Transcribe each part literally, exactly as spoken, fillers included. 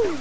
Woo!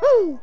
Woo!